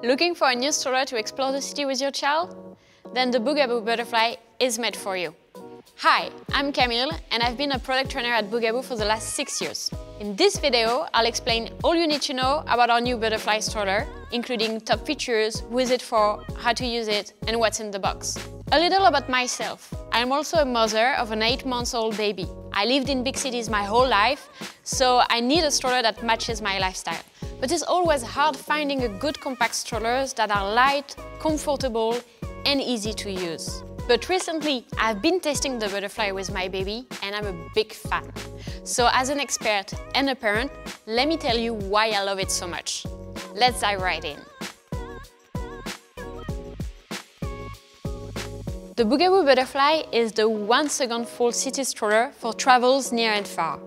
Looking for a new stroller to explore the city with your child? Then the Bugaboo Butterfly is made for you. Hi, I'm Camille and I've been a product trainer at Bugaboo for the last 6 years. In this video, I'll explain all you need to know about our new butterfly stroller, including top features, who is it for, how to use it, and what's in the box. A little about myself. I'm also a mother of an 8-month-old baby. I lived in big cities my whole life, so I need a stroller that matches my lifestyle. But it's always hard finding a good compact strollers that are light, comfortable, and easy to use. But recently, I've been testing the butterfly with my baby and I'm a big fan. So as an expert and a parent, let me tell you why I love it so much. Let's dive right in. The Bugaboo Butterfly is the 1-second full city stroller for travels near and far.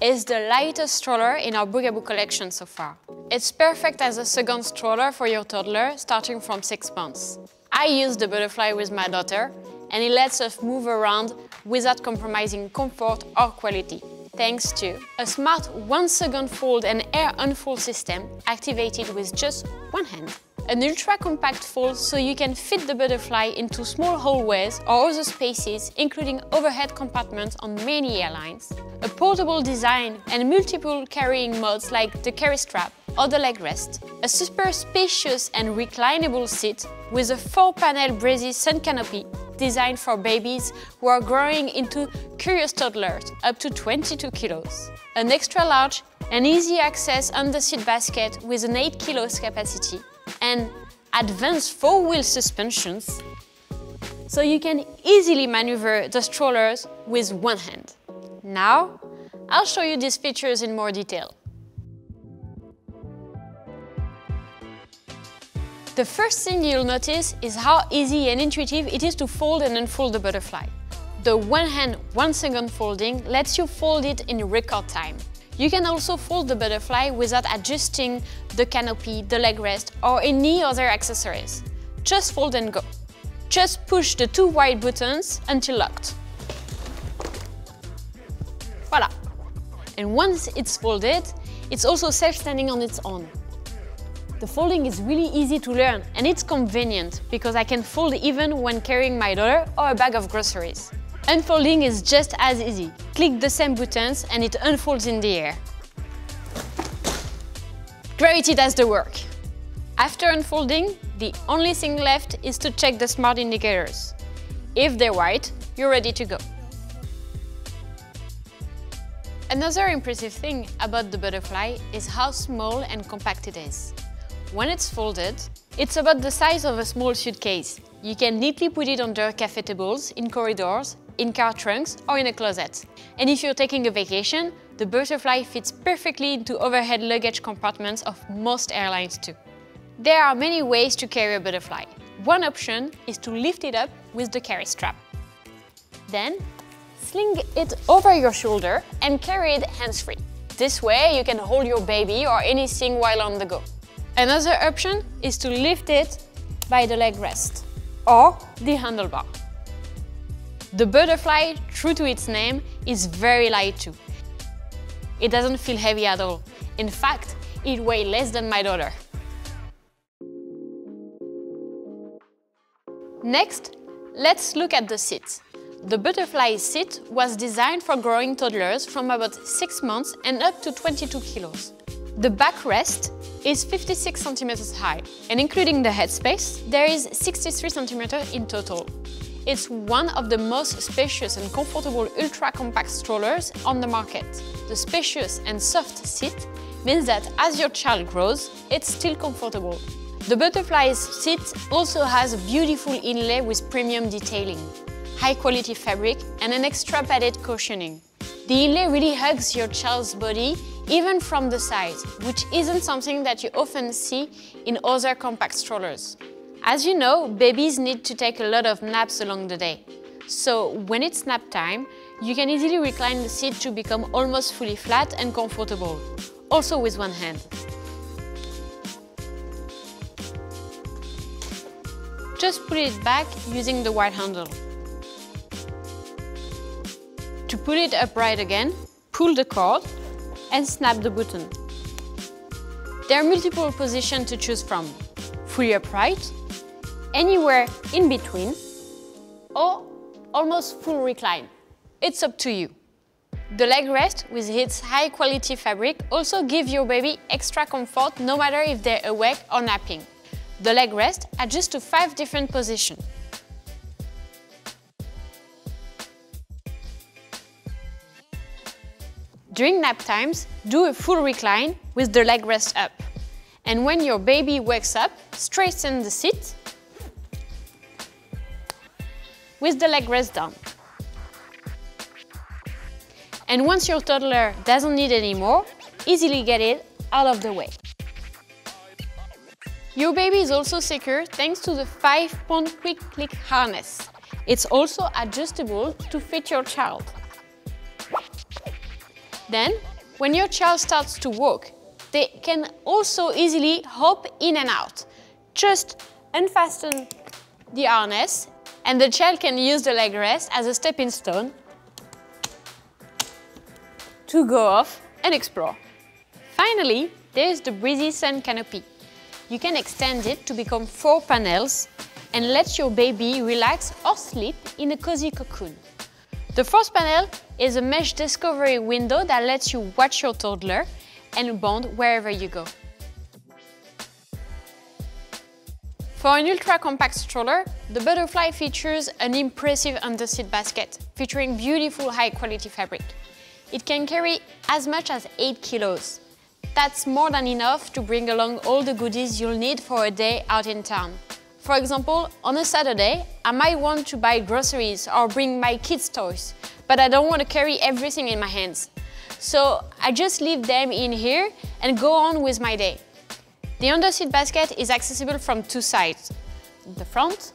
It's the lightest stroller in our Bugaboo collection so far. It's perfect as a second stroller for your toddler starting from 6 months. I use the butterfly with my daughter and it lets us move around without compromising comfort or quality, thanks to a smart 1-second fold and air unfold system activated with just one hand, an ultra-compact fold so you can fit the butterfly into small hallways or other spaces, including overhead compartments on many airlines, a portable design and multiple carrying modes like the carry strap or the leg rest, a super spacious and reclinable seat with a 4-panel breezy sun canopy designed for babies who are growing into curious toddlers up to 22 kilos, an extra large and easy access under-seat basket with an 8 kilos capacity, and advanced 4-wheel suspensions, so you can easily maneuver the strollers with one hand. Now, I'll show you these features in more detail. The first thing you'll notice is how easy and intuitive it is to fold and unfold the butterfly. The one-hand, 1-second folding lets you fold it in record time. You can also fold the butterfly without adjusting the canopy, the leg rest, or any other accessories. Just fold and go. Just push the 2 white buttons until locked. Voila! And once it's folded, it's also self-standing on its own. The folding is really easy to learn and it's convenient because I can fold even when carrying my daughter or a bag of groceries. Unfolding is just as easy. Click the same buttons and it unfolds in the air. Gravity does the work. After unfolding, the only thing left is to check the smart indicators. If they're white, you're ready to go. Another impressive thing about the butterfly is how small and compact it is. When it's folded, it's about the size of a small suitcase. You can neatly put it under cafe tables, in corridors, in car trunks or in a closet. And if you're taking a vacation, the butterfly fits perfectly into overhead luggage compartments of most airlines too. There are many ways to carry a butterfly. One option is to lift it up with the carry strap. Then, sling it over your shoulder and carry it hands-free. This way, you can hold your baby or anything while on the go. Another option is to lift it by the leg rest or the handlebar. The butterfly, true to its name, is very light too. It doesn't feel heavy at all. In fact, it weighs less than my daughter. Next, let's look at the seat. The butterfly seat was designed for growing toddlers from about 6 months and up to 22 kilos. The backrest is 56 centimeters high, and including the headspace, there is 63 centimeters in total. It's one of the most spacious and comfortable ultra-compact strollers on the market. The spacious and soft seat means that as your child grows, it's still comfortable. The butterfly's seat also has a beautiful inlay with premium detailing, high-quality fabric, and an extra padded cushioning. The inlay really hugs your child's body, even from the side, which isn't something that you often see in other compact strollers. As you know, babies need to take a lot of naps along the day. So when it's nap time, you can easily recline the seat to become almost fully flat and comfortable, also with one hand. Just put it back using the white handle. To put it upright again, pull the cord and snap the button. There are multiple positions to choose from. fully upright, anywhere in between, or almost full recline. It's up to you. The leg rest with its high quality fabric also gives your baby extra comfort no matter if they're awake or napping. The leg rest adjusts to 5 different positions. During nap times, do a full recline with the leg rest up. And when your baby wakes up, straighten the seat with the leg rest down. And once your toddler doesn't need any more, easily get it out of the way. Your baby is also secure thanks to the 5-pound quick click harness. It's also adjustable to fit your child. Then, when your child starts to walk, they can also easily hop in and out. Just unfasten the harness and the child can use the leg rest as a stepping stone to go off and explore. Finally, there is the breezy sun canopy. You can extend it to become 4 panels and let your baby relax or sleep in a cozy cocoon. The first panel is a mesh discovery window that lets you watch your toddler and bond wherever you go. For an ultra-compact stroller, the Butterfly features an impressive under-seat basket featuring beautiful high-quality fabric. It can carry as much as 8 kilos. That's more than enough to bring along all the goodies you'll need for a day out in town. For example, on a Saturday, I might want to buy groceries or bring my kids' toys, but I don't want to carry everything in my hands. So I just leave them in here and go on with my day. The under-seat basket is accessible from 2 sides, the front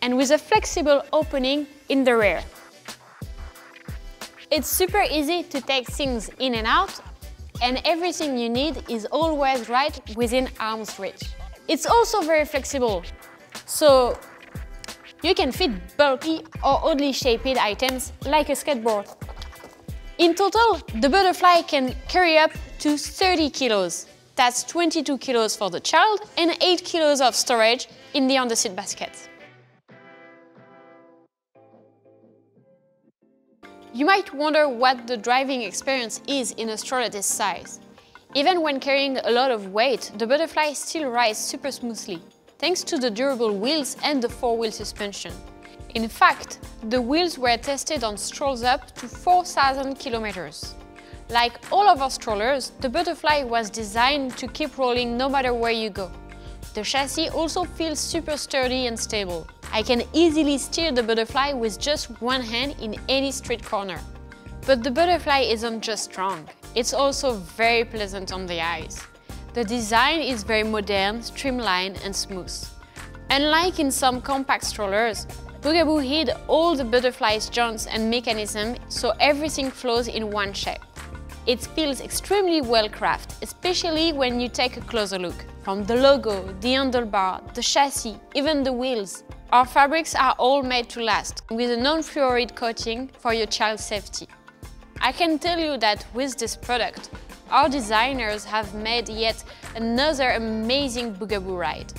and with a flexible opening in the rear. It's super easy to take things in and out, and everything you need is always right within arm's reach. It's also very flexible, so you can fit bulky or oddly shaped items like a skateboard. In total, the Butterfly can carry up to 30 kilos. That's 22 kilos for the child and 8 kilos of storage in the under-seat basket. You might wonder what the driving experience is in a stroller this size. Even when carrying a lot of weight, the Butterfly still rides super smoothly, thanks to the durable wheels and the 4-wheel suspension. In fact, the wheels were tested on strolls up to 4,000 kilometers. Like all of our strollers, the Butterfly was designed to keep rolling no matter where you go. The chassis also feels super sturdy and stable. I can easily steer the Butterfly with just one hand in any street corner. But the Butterfly isn't just strong, it's also very pleasant on the eyes. The design is very modern, streamlined and smooth. Unlike in some compact strollers, Bugaboo hid all the Butterfly's joints and mechanism so everything flows in one shape. It feels extremely well crafted, especially when you take a closer look. From the logo, the handlebar, the chassis, even the wheels. Our fabrics are all made to last, with a non-fluoride coating for your child's safety. I can tell you that with this product, our designers have made yet another amazing Bugaboo ride.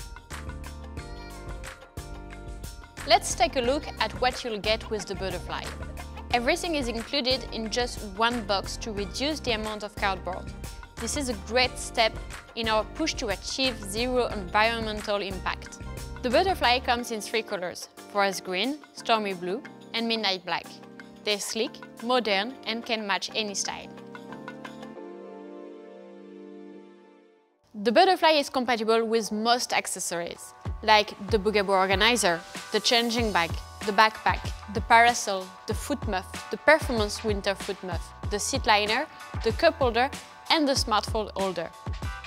Let's take a look at what you'll get with the Butterfly. Everything is included in just one box to reduce the amount of cardboard. This is a great step in our push to achieve zero environmental impact. The Butterfly comes in 3 colors, forest green, stormy blue and midnight black. They're sleek, modern and can match any style. The Butterfly is compatible with most accessories, like the Bugaboo organizer, the changing bag, the backpack, the parasol, the foot muff, the performance winter foot muff, the seat liner, the cup holder and the smartphone holder.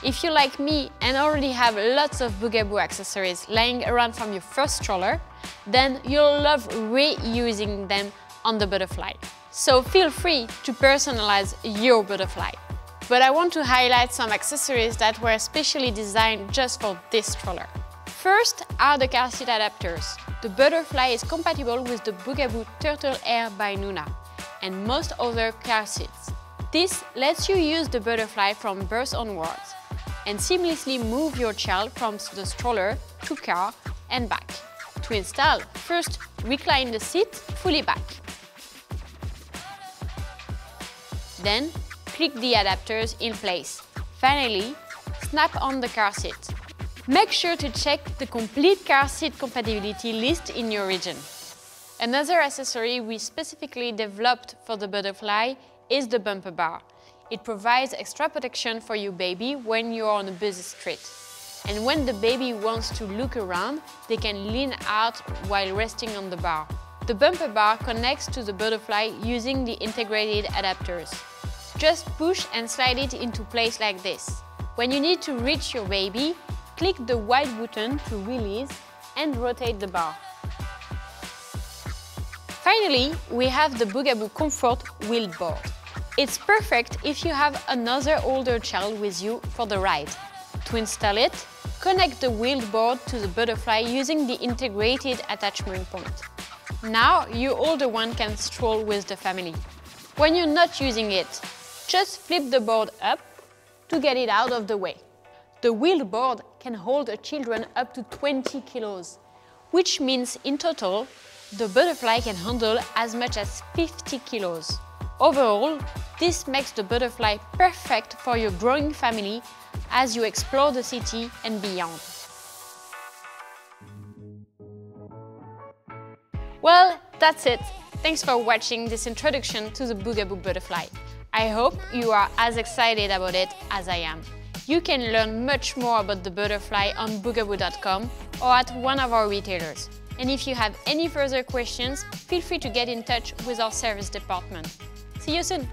If you're like me and already have lots of Bugaboo accessories lying around from your first stroller, then you'll love reusing them on the Butterfly. So feel free to personalize your Butterfly. But I want to highlight some accessories that were specially designed just for this stroller. First are the car seat adapters. The Butterfly is compatible with the Bugaboo Turtle Air by Nuna and most other car seats. This lets you use the Butterfly from birth onwards. and seamlessly move your child from the stroller to car and back. To install, first recline the seat fully back. Then, click the adapters in place. Finally, snap on the car seat. Make sure to check the complete car seat compatibility list in your region. Another accessory we specifically developed for the butterfly is the bumper bar. It provides extra protection for your baby when you're on a busy street. And when the baby wants to look around, they can lean out while resting on the bar. The bumper bar connects to the butterfly using the integrated adapters. Just push and slide it into place like this. When you need to reach your baby, click the white button to release and rotate the bar. Finally, we have the Bugaboo Comfort wheelboard. It's perfect if you have another older child with you for the ride. To install it, connect the wheelboard to the butterfly using the integrated attachment point. Now, your older one can stroll with the family. When you're not using it, just flip the board up to get it out of the way. The wheelboard can hold a children up to 20 kilos, which means in total, the butterfly can handle as much as 50 kilos. Overall, this makes the butterfly perfect for your growing family as you explore the city and beyond. Well, that's it. Thanks for watching this introduction to the Bugaboo Butterfly. I hope you are as excited about it as I am. You can learn much more about the butterfly on bugaboo.com or at one of our retailers. And if you have any further questions, feel free to get in touch with our service department. See you soon!